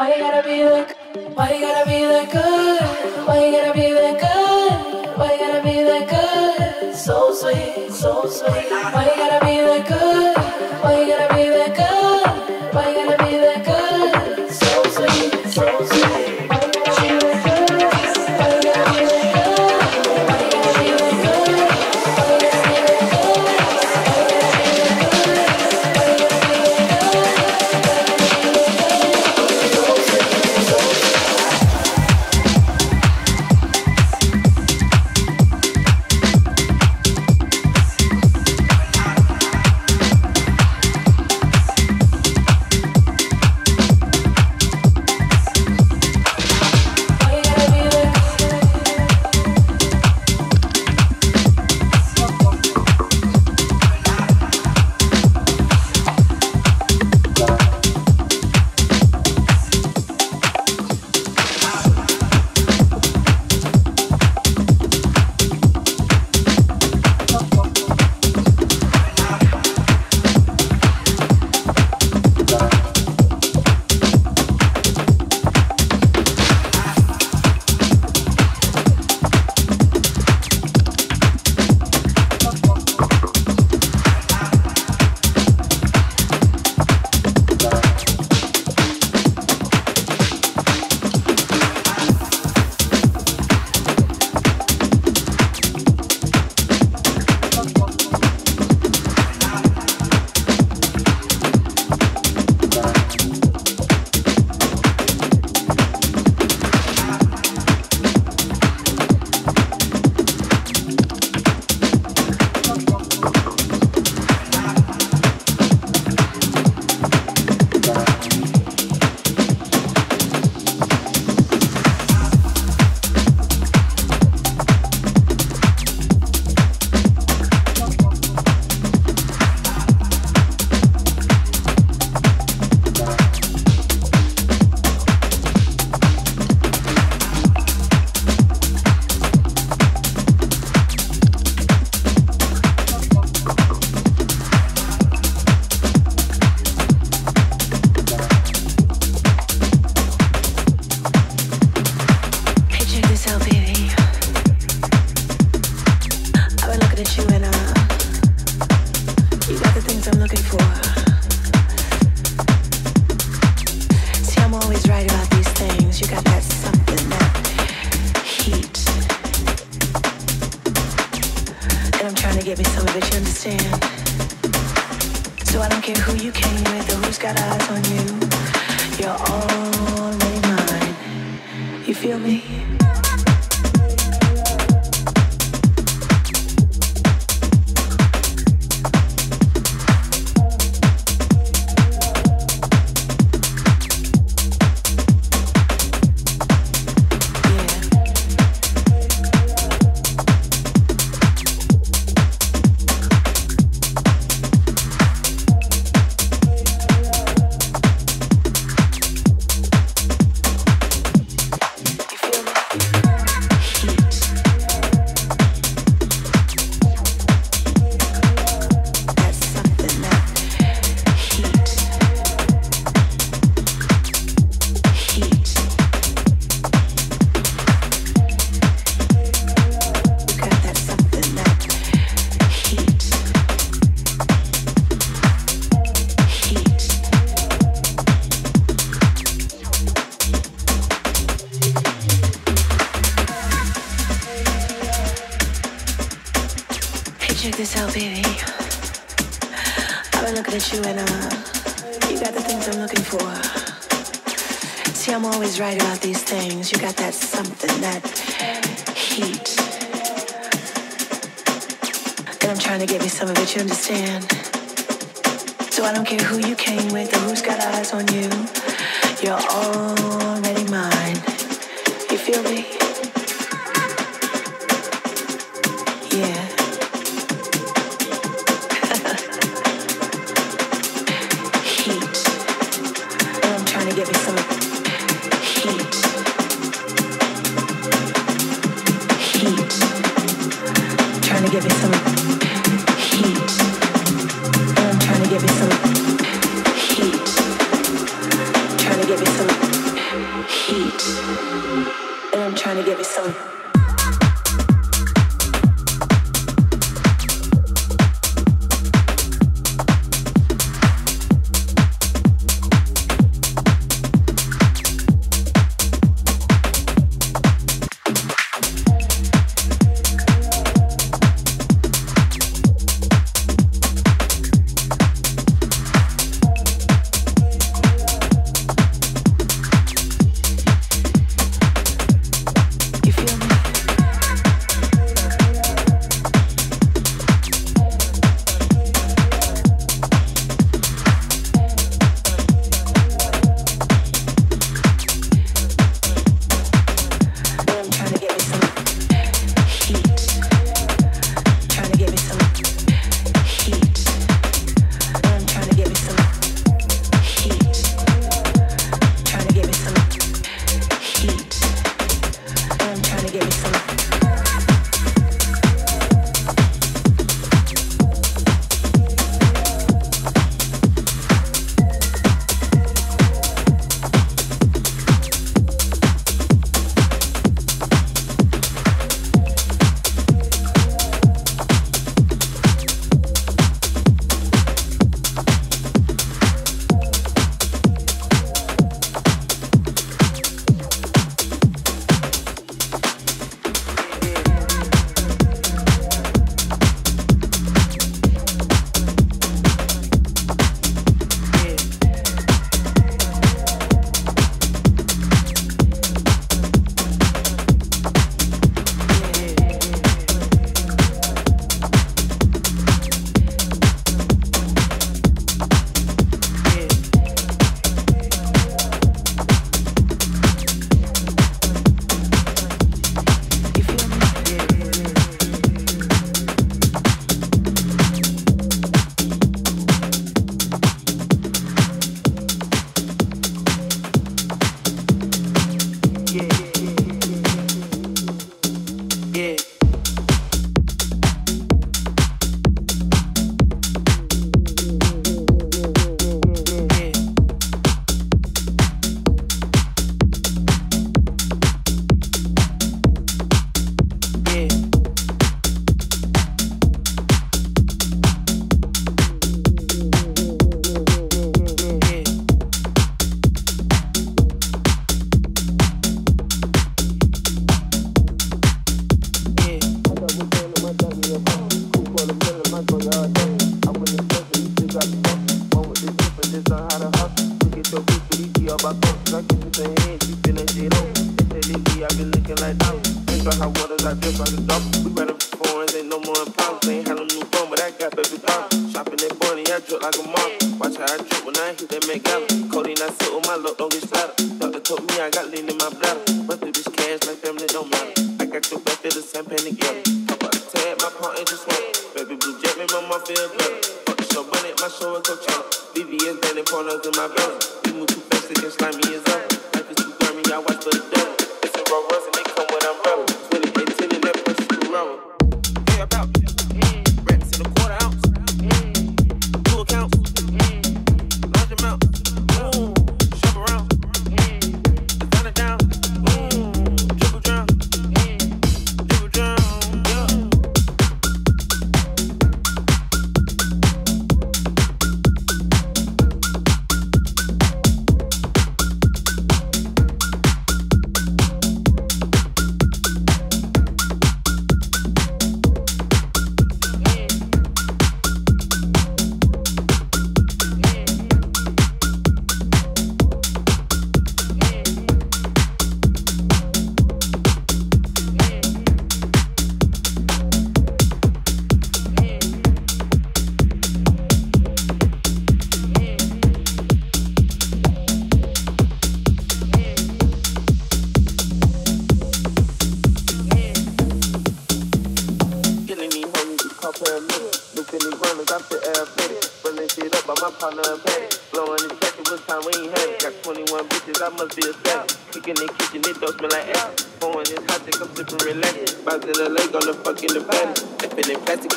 Why you gotta be that good? Why you gotta be that good? Why you gotta be that good? Why you gotta be that good? So sweet, so sweet. Why you gotta be that good? Why you gotta be that good? Why you gotta be that good? So sweet, so sweet. Trying to give me some heat. heat, and I'm trying to give you some.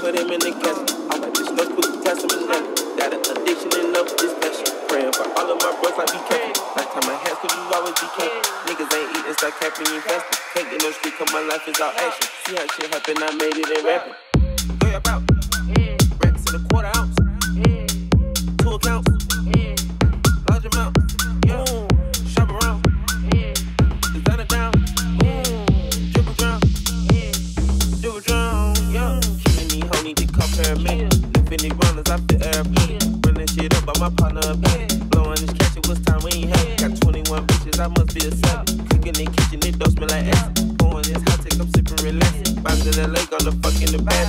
Put him in the casket. I'm like, this no food, test him in. Got an addiction and love, this passion. praying for all of my boys, I be capping. Lifetime I had cause you always be capping. Niggas ain't eating, start capping, you fasting. Can't get no street, cause my life is all action. See how shit happen, I made it in rapping. Go your route. Racks in a quarter ounce. 2 accounts. Large amount. Shop around. Designer down. Dribble drown. Dribble drown. Killing these hoes need to come paramedic. Lifting these runners off the airplane. Shit up by my partner up here. Blowing this cash, it was time we ain't had it. Got 21 bitches, I must be a savage. Cooking in the kitchen, it don't smell like ass. Pouring this hot take, I'm sipping relaxing. Bounce in the lake, all the fuck in the back.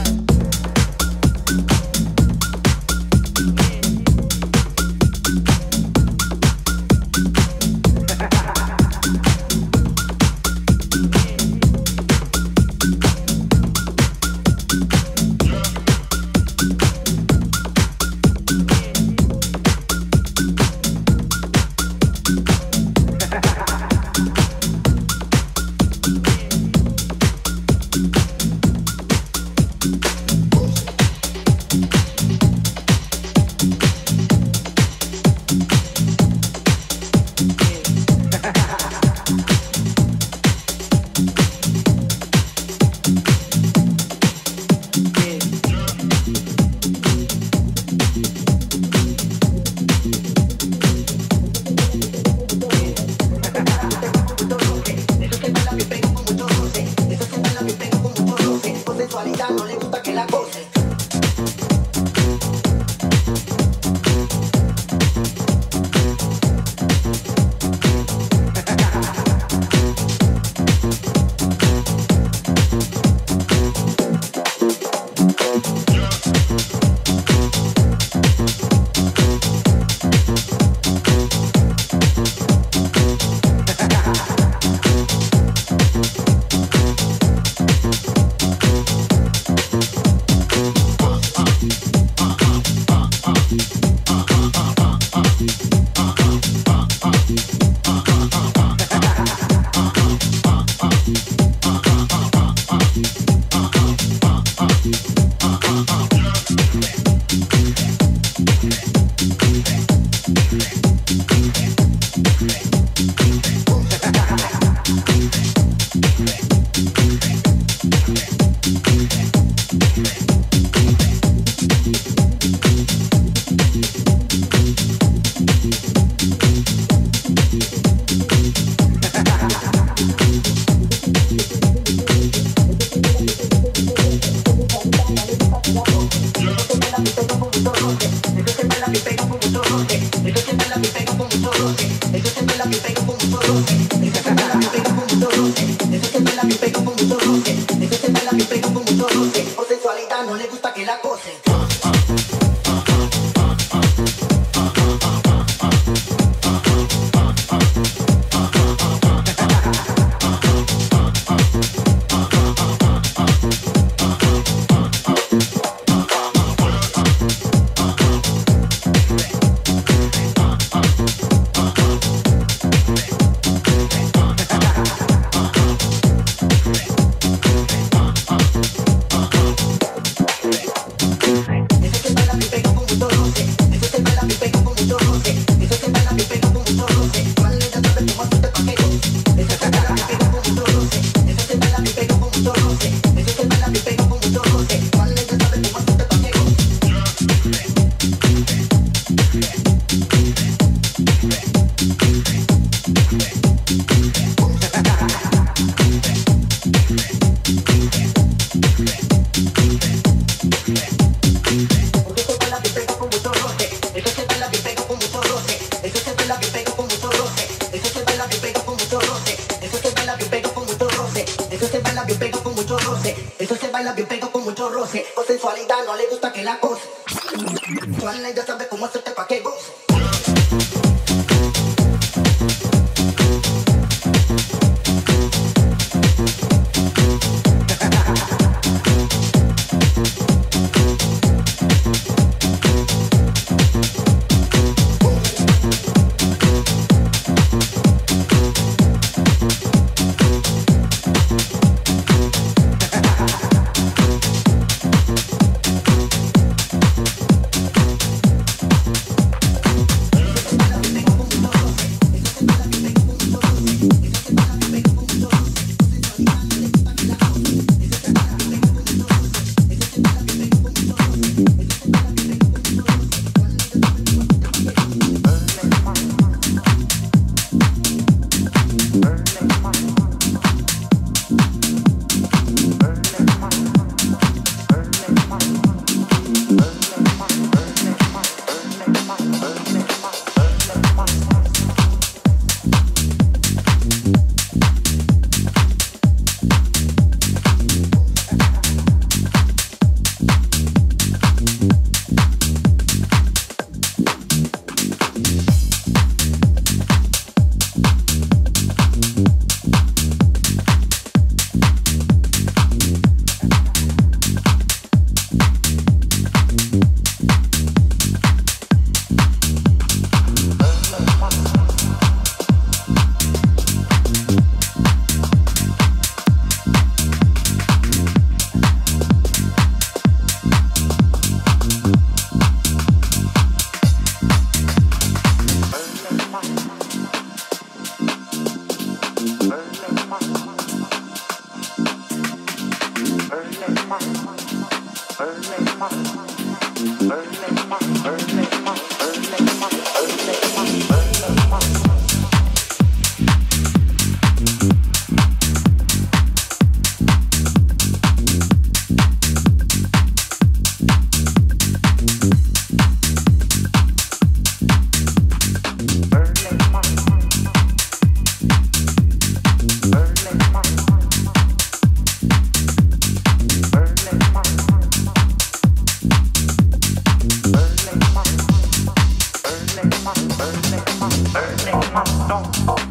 Don't,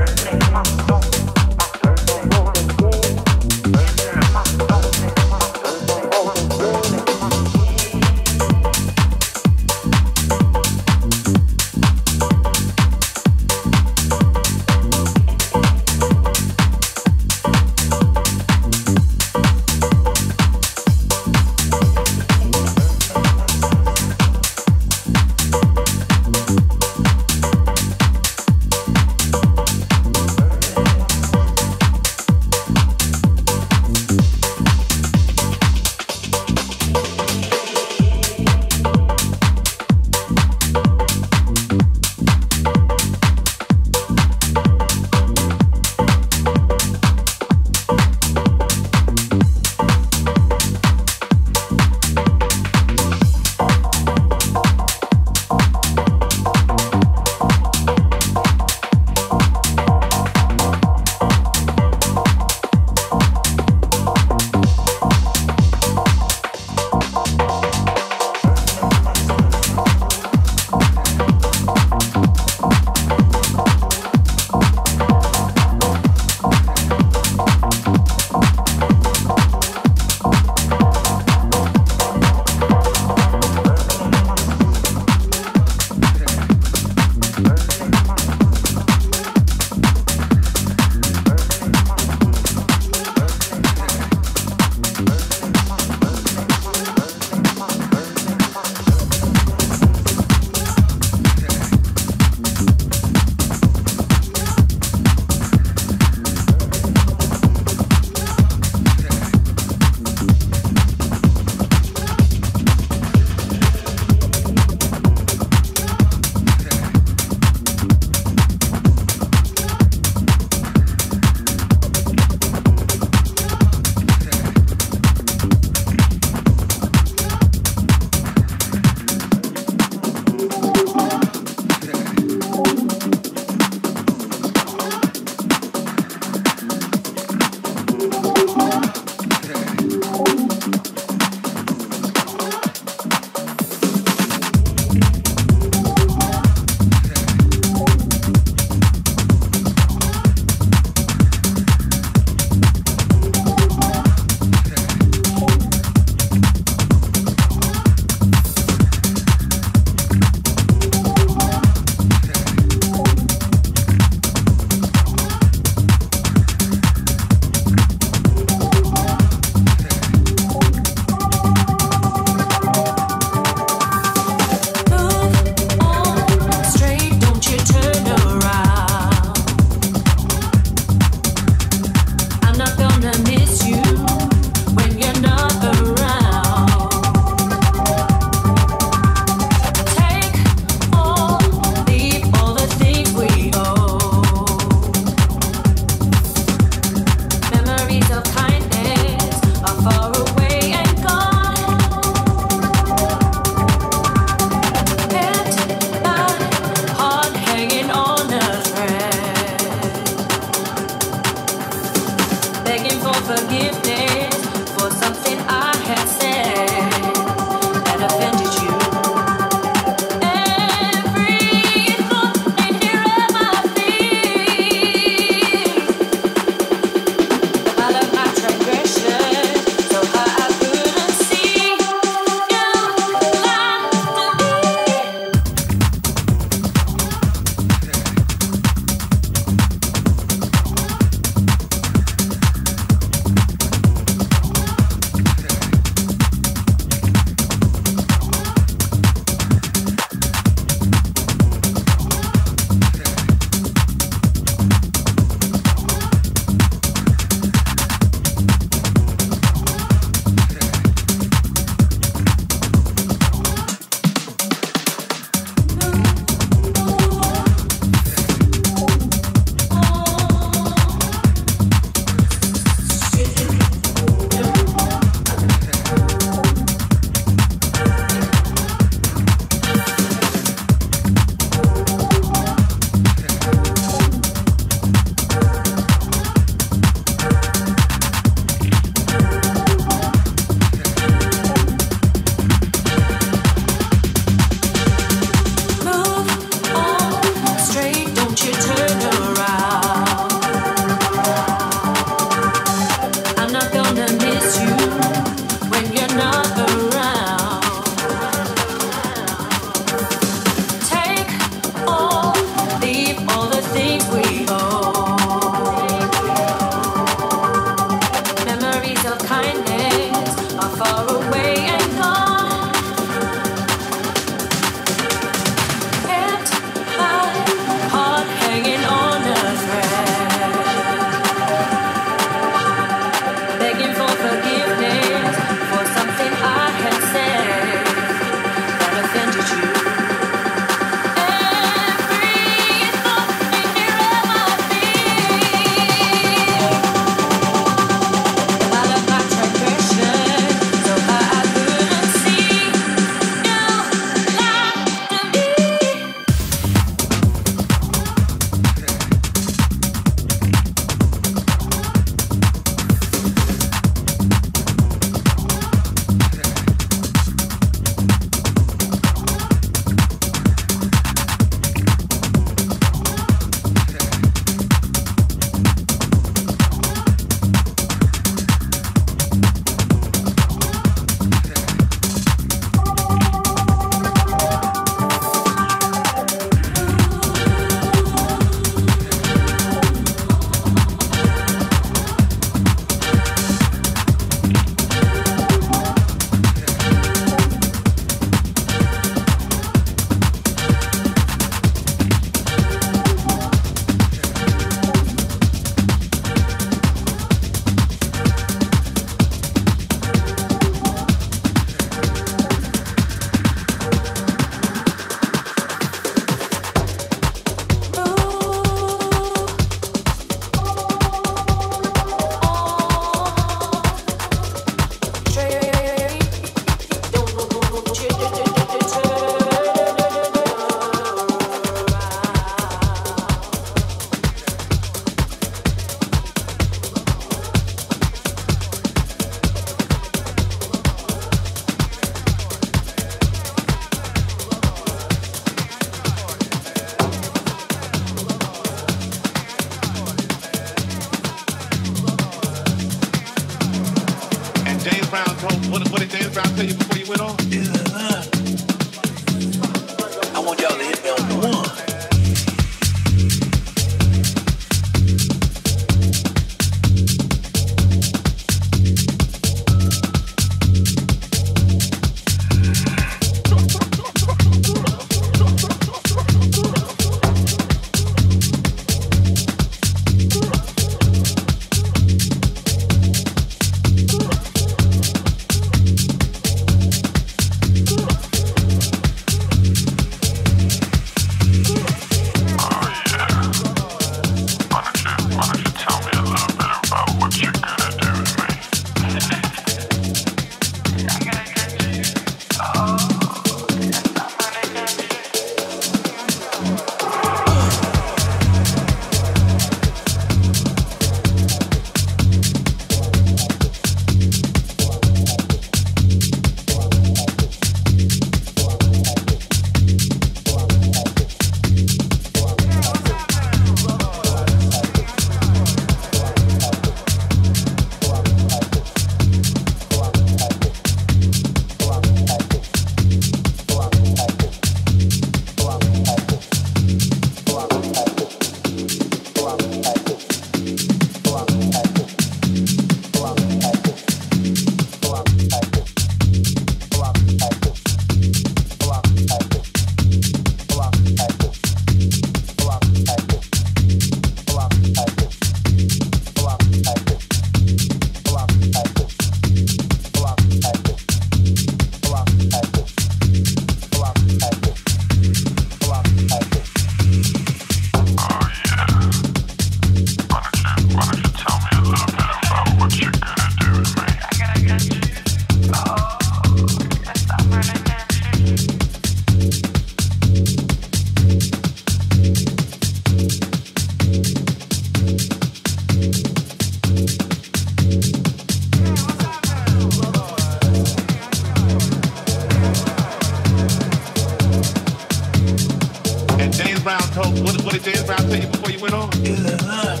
told what it says, but I'll tell you before you went on. Is that love?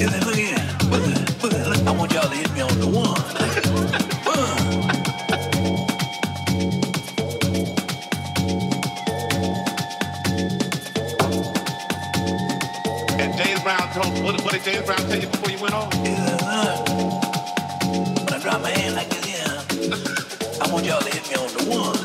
Is that look here? Look, I want y'all to hit me on the one. What did James Brown tell you before you went on? When I drop my hand like this, yeah, I want y'all to hit me on the one.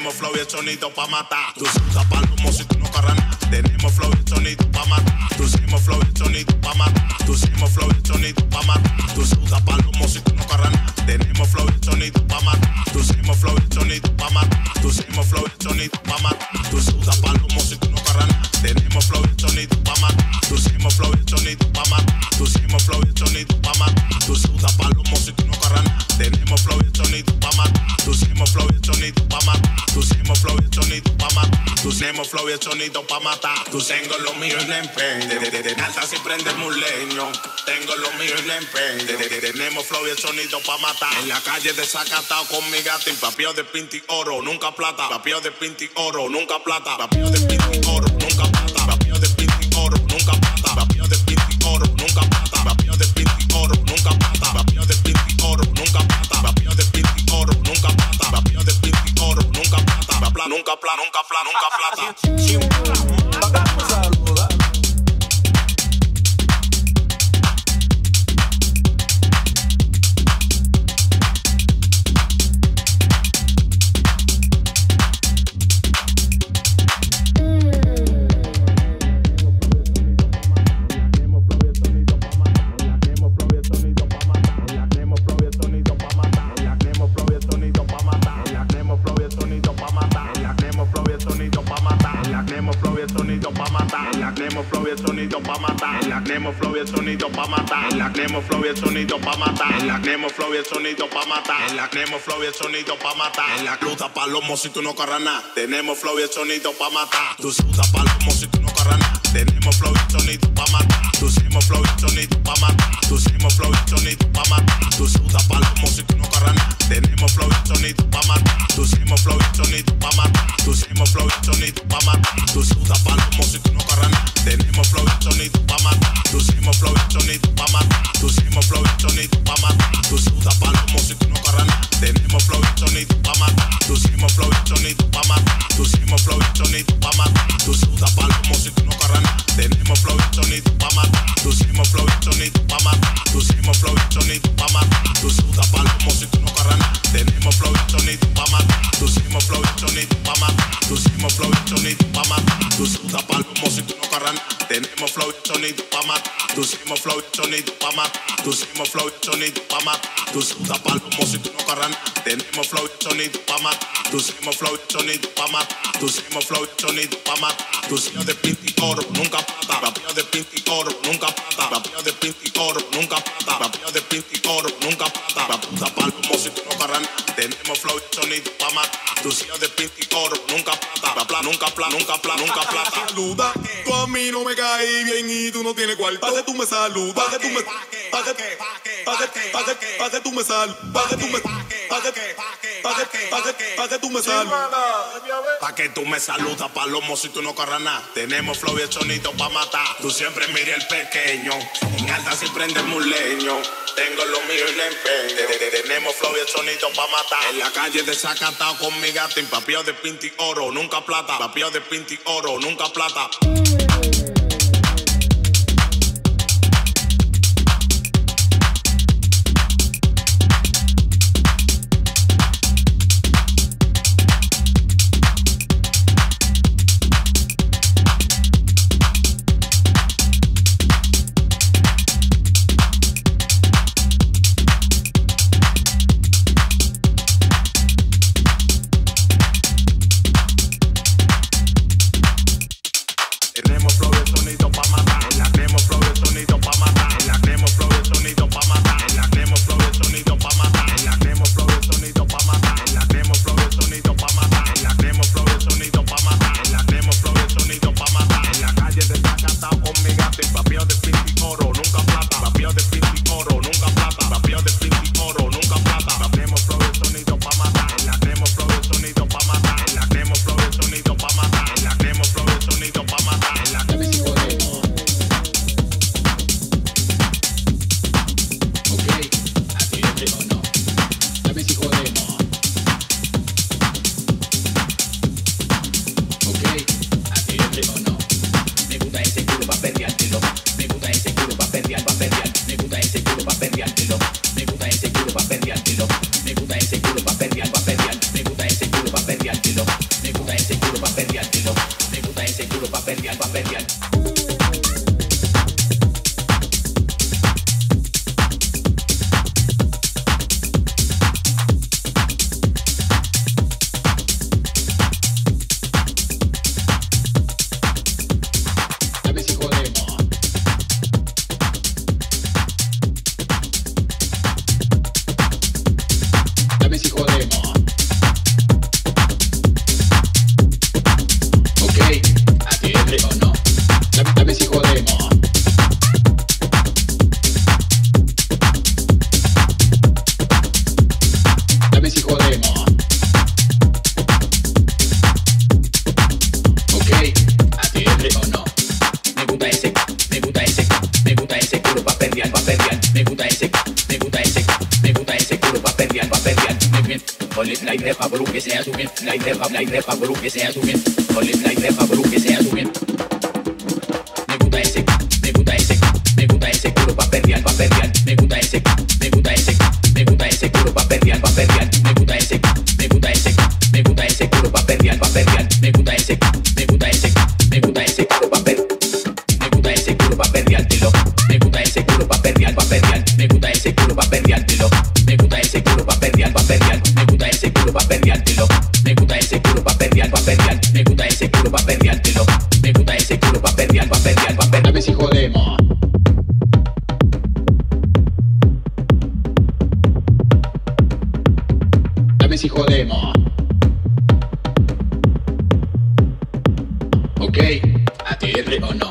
Tenemos flow y el sonido pa' matar. Tú usas pal como si tú no carranas. Tenemos flow y el sonido pa' matar. Tú usas flow y el sonido pa' matar. Tú usas flow y el sonido pa' matar. Tú usas pal como si tú no carranas. Tenemos flow y el sonido pa' matar. Tú usas flow y el sonido pa' matar. Tú usas flow y el sonido pa' matar. Tú usas pal como si tú no carranas. Tenemos flow y el sonido pa' matar. Tú usas flow y el sonido pa' matar. Tú usas flow y el sonido pa' matar. Tú usas pal como si tú no carranas. Tenemos flow y el sonido pa' matar. Tú usas flow y el sonido pa' matar. Tú tenemos flow y el sonido pa' matar. Tú tenemos flow y el sonido pa' matar. Tú tengo lo mío en empeño. De alta si prendemos leño. Tengo lo mío en empeño. Tenemos flow y el sonido pa' matar. En la calle desacatado con mi gato. Y papío de pinta y oro, nunca plata. Papío de pinta y oro, nunca plata. Papío de pinta y oro, nunca plata. Papío de pinta y oro, nunca plata. Papío de pinta y oro, nunca plata. Papío de pinta y oro, nunca plata. Papío de pinta y oro, nunca plata. Papío de pinta y oro, nunca plata. Papío de pinta y oro, nunca plata. Nunca plata, nunca plata, nunca plata. Vamos a saludar. Tenemos flow y el sonido pa' matar. En la cruda palomo si tú no carras nada. Tenemos flow y el sonido pa' matar. Tú sudas palomo si tú no carras nada. Tenemos flow y el sonido pa' matar. Tú hicimos flow y el sonido pa' matar. Tú hicimos flow y el sonido pa' matar. Tú sudas palomo si tú no carras nada. Tenemos flow y el sonido pa' matar. Tú hicimos flow y el sonido pa' matar. Tú hicimos flow y el sonido pa' matar. Tú sudas palomo si tú no carras nada. Tenemos flow y el sonido pa' matar. Tú hicimos flow y el sonido pa' matar. Tú hicimos flow y el sonido pa' matar. Tú sudas palomo si tú no carras nada. Tenemos flow y sonido pa' matar. Tú hicimos flow y sonido pa' matar. Tú hicimos flow y sonido pa' matar. Tú sudas palomo si tú no carras nada. Tenemos flow y sonido pa' matar. Tú hicimos flow y sonido pa' matar. Tú hicimos flow y sonido pa' matar. Tú sudas palomo si tú no carras nada. Tenemos flow y sonido pa' matar. Tú hicimos flow y sonido pa' matar. Tú hicimos flow y sonido pa' matar. Tú sudas palomo si tú no carras nada. Tenemos flow y sonido pa' matar. Tú hicimos flow y sonido pa' matar. Tú hicimos flow y sonido pa' matar. Tú sudas palomo si tú no carras nada. Tenemos flow y sonido pa' matar. Tú hicimos flow y sonido pa' matar. Tú hicimos flow y sonido pa' matar. Tú hicimos de pinta y oro, nunca plata. Rapeo de pinta y oro, nunca plata. Rapeo de pinta y oro, nunca plata. Rapeo de pinta y oro, nunca plata. Raputa pal como si tú no carras nada. Tenemos flow y sonido pa' matar. Tú hicimos de pinta y oro, nunca plata. Rapla, nunca plata, nunca plata, nunca plata. Saluda, tú a mí no me caí bien y tú no tienes cuarto. Pa' que tú me saludas, pa' que tú me pa' que tú me saludas, palomo, si tú no carras nada. Tenemos flow y el sonido pa' matar. Tú siempre mira el pequeño. En alta si prendemos leño. Tengo lo mío y lo empeño. Tenemos flow y el sonido pa' matar. En la calle desacatado con mi gato. Y papío de pinta y oro, nunca plata. Papío de pinta y oro, nunca plata. Hold it like that, I broke his ass to him. Like that, I broke his ass to him. Hold it like that, I broke his ass to him. Me gusta ese culo pa' perrear, pa' perrear. Me gusta ese, me gusta ese, me gusta ese culo pa' perrear, pa' perrear. Me gusta ese, me gusta ese, me gusta ese culo pa' perrear, pa' perrear. Me gusta ese, me gusta ese, me gusta ese culo pa' perrear. Me gusta ese culo pa' perreártelo. Me gusta ese culo pa' perrear, pa' perrear. Me gusta ese culo pa' perreártelo. Me gusta ese culo pa' perrear, pa' perrear. Me gusta ese culo pa' perreártelo. Me gusta ese culo pa' perrear, pa' perrear. Me gusta ese culo pa' perreártelo. Me gusta ese culo pa' perrear, pa' perrear, pa' perrear. A ver si jodemos. Si jodemos, ok, ATR o no.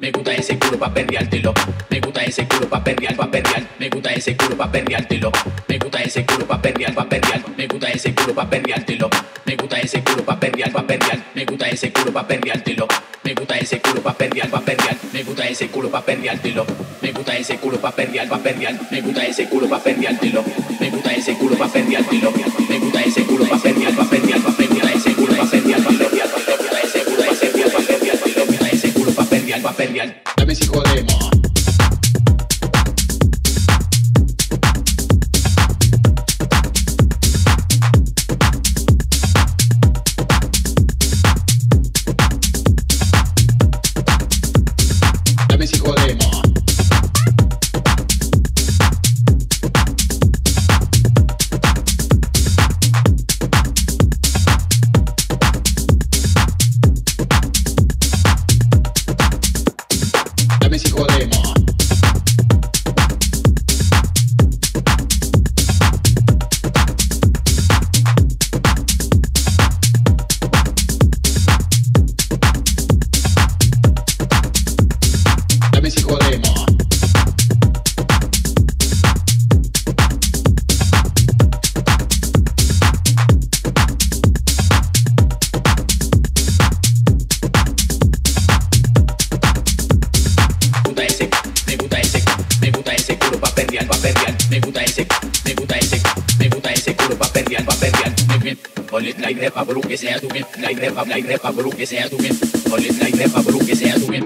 Me gusta ese culo pa' perreártelo. Me gusta ese culo pa' perrear, pa' perrear. Me gusta ese culo pa' perreártelo. Me gusta ese culo pa' perrear, pa' perrear. Me gusta ese culo pa' perreártelo. Me gusta ese culo pa' perrear, pa' perrear. Me gusta ese culo pa' perreártelo. Me gusta ese culo pa' perrear, pa' perrear. Me gusta ese culo pa' perreártelo. Me gusta ese culo pa' perrear, pa' perrear. Me gusta ese culo pa' perreártelo. Me gusta ese culo pa' perreártelo. Me gusta ese culo pa' perrear, pa' perrear, pa' perrear. Ese culo pa' perrear, pa' perrear. Pa' perrear, dame si jodemos. Dame si jodemos. I broke his ass to him, like that, I broke his ass to him. Hold it like that, I broke his ass to him.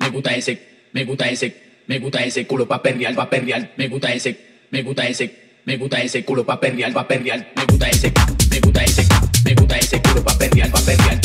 Me gusta ese, me gusta ese, me gusta ese culo pa' perrear, pa' perrear. Me gusta ese, me gusta ese, me gusta ese culo pa' perrear, pa' perrear. Me gusta ese, me gusta ese, me gusta ese culo pa' perrear, pa' perrear.